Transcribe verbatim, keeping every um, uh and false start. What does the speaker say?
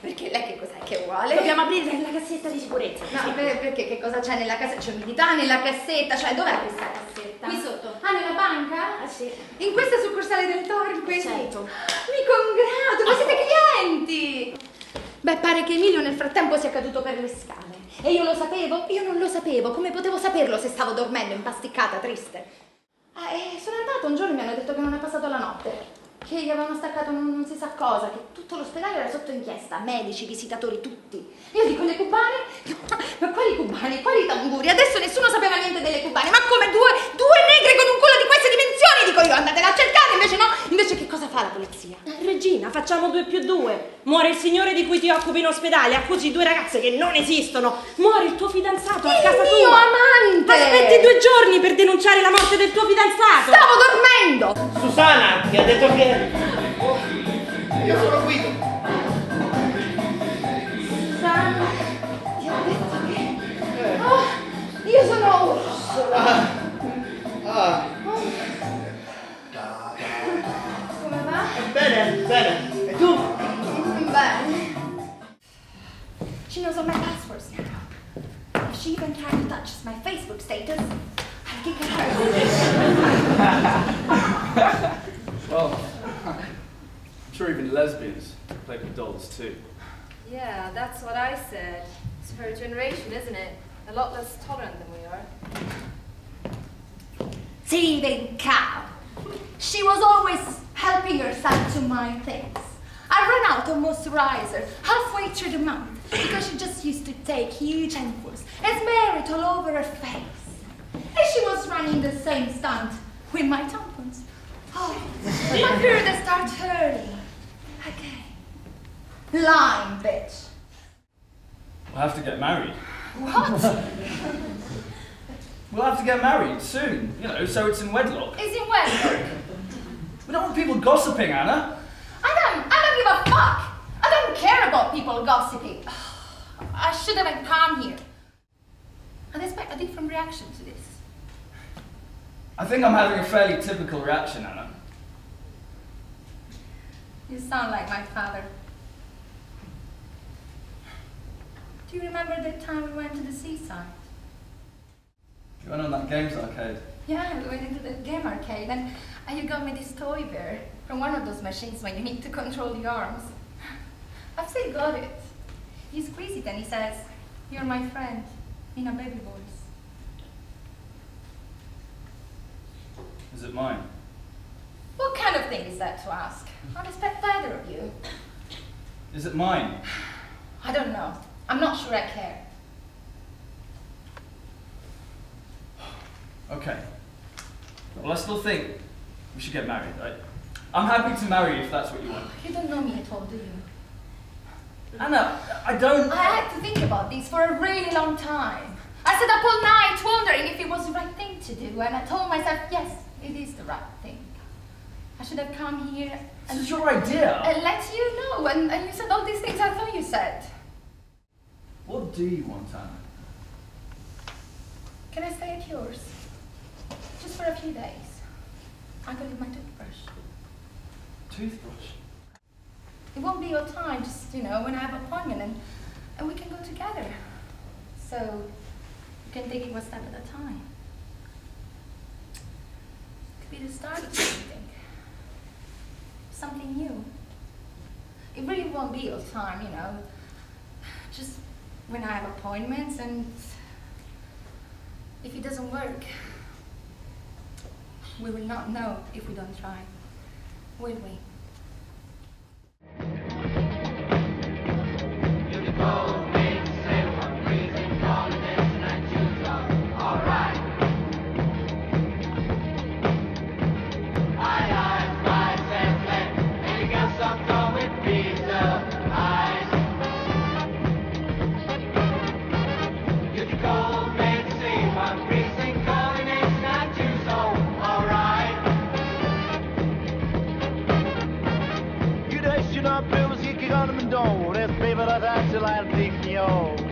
Perché lei che cos'è che vuole? Dobbiamo aprire la cassetta di sicurezza. No, perché che cosa c'è nella cassetta? C'è umidità nella cassetta, cioè dov'è questa cassetta? Qui sotto. Ah, nella banca? Ah, sì. In questa succursale del Torri? Questo? Certo. Mi congratulo, ma siete clienti! Beh, pare che Emilio nel frattempo sia caduto per le scale. E io lo sapevo? Io non lo sapevo. Come potevo saperlo se stavo dormendo, impasticcata, triste? Ah, eh, sono andata un giorno e mi hanno detto che non è passato la notte. Che gli avevano staccato non, non si sa cosa, che tutto l'ospedale era sotto inchiesta, medici, visitatori, tutti. Io dico, le cubane? Ma quali cubane? Quali tamburi? Adesso nessuno sapeva niente delle cubane, ma come due, due negre con un collo di queste dimensioni? Dico io, andatela a cercare, invece no, invece che cosa fa la polizia? Eh, Regina, facciamo due più due. Muore il signore di cui ti occupi in ospedale, accusi due ragazze che non esistono. Muore il tuo fidanzato il a casa tua. Il mio amante! Aspetti due giorni per denunciare la morte del tuo fidanzato. Stavo dormendo! Susana, ti ha detto che... Oh, io sono Guido. Susana, ti ho detto che... Oh, io sono Ursula. Ah. Ah. Oh. Come va? Bene, bene. E tu? Bene. She knows all my passwords now. If she even tries to touch my Facebook status, I'll kick her. Well, I'm sure even lesbians play with dolls too. Yeah, that's what I said. It's her generation, isn't it? A lot less tolerant than we are. Thieving cow! She was always helping herself to my things. I ran out of moisturizer halfway through the month because she just used to take huge handfuls and smear it all over her face. And she was running the same stunt with my tampons. Oh, my period starts early. Okay. Lying, bitch. We'll have to get married. What? We'll have to get married soon, you know, so it's in wedlock. It's in wedlock? We don't want people gossiping, Anna. I don't, I don't give a fuck. I don't care about people gossiping. I should have come here. I expect a different reaction to this. I think I'm having a fairly typical reaction, Anna. You sound like my father. Do you remember that time we went to the seaside? You went on that games arcade? Yeah, we went into the game arcade and, and you got me this toy bear from one of those machines where you need to control the arms. I've still got it. You squeeze it and he says, "You're my friend," in a baby voice. Is it mine? What kind of thing is that to ask? I don't expect either of you. Is it mine? I don't know. I'm not sure I care. Okay. Well, I still think we should get married, right? I'm happy to marry you if that's what you want. You don't know me at all, do you? Anna, I don't... I had to think about this for a really long time. I sat up all night wondering if it was the right thing to do, and I told myself, yes, it is the right thing. I should have come here and... It's your idea! And let you know, and, and you said all these things I thought you said. What do you want, Anna? Can I stay at yours? Just for a few days. I got my toothbrush. Toothbrush? It won't be your time, just, you know, when I have an appointment, and, and we can go together. So, you can take it one step at a time. It could be the start of something. Something new. It really won't be all time, you know. Just when I have appointments and if it doesn't work, we will not know if we don't try, will we? Bills, you can on them and don't. That's baby, that's actually like a big yo.